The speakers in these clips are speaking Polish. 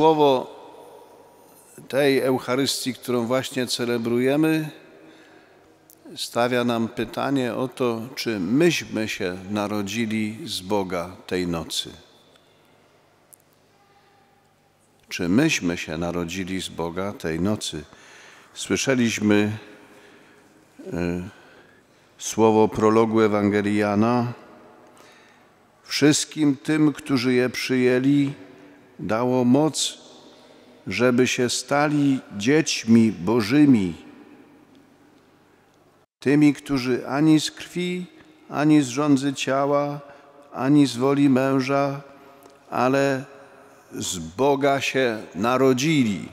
słowo tej Eucharystii, którą właśnie celebrujemy, stawia nam pytanie o to, czy myśmy się narodzili z Boga tej nocy. Czy myśmy się narodzili z Boga tej nocy? Słyszeliśmy słowo prologu Ewangelii Jana. Wszystkim tym, którzy je przyjęli, dało moc, żeby się stali dziećmi Bożymi. Tymi, którzy ani z krwi, ani z żądzy ciała, ani z woli męża, ale z Boga się narodzili.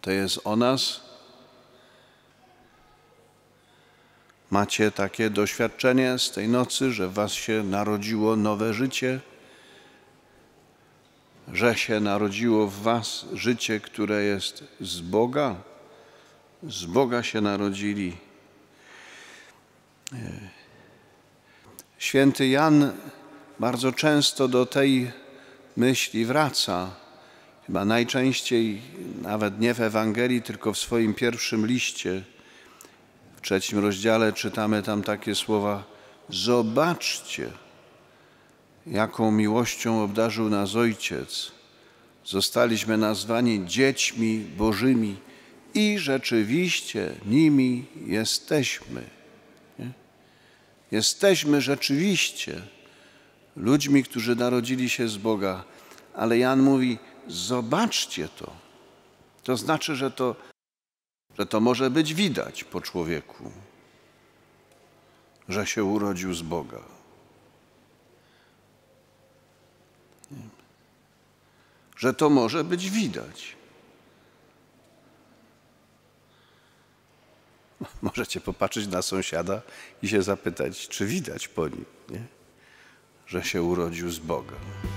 To jest o nas. Macie takie doświadczenie z tej nocy, że w was się narodziło nowe życie, że się narodziło w was życie, które jest z Boga. Z Boga się narodzili. Święty Jan bardzo często do tej myśli wraca. Chyba najczęściej, nawet nie w Ewangelii, tylko w swoim pierwszym liście. W 3. rozdziale czytamy tam takie słowa: zobaczcie, jaką miłością obdarzył nas Ojciec. Zostaliśmy nazwani dziećmi Bożymi i rzeczywiście nimi jesteśmy. Nie? Jesteśmy rzeczywiście ludźmi, którzy narodzili się z Boga. Ale Jan mówi, zobaczcie to. To znaczy, że to może być widać po człowieku, że się urodził z Boga. Że to może być widać. Możecie popatrzeć na sąsiada i się zapytać, czy widać po nim, nie? Że się urodził z Boga.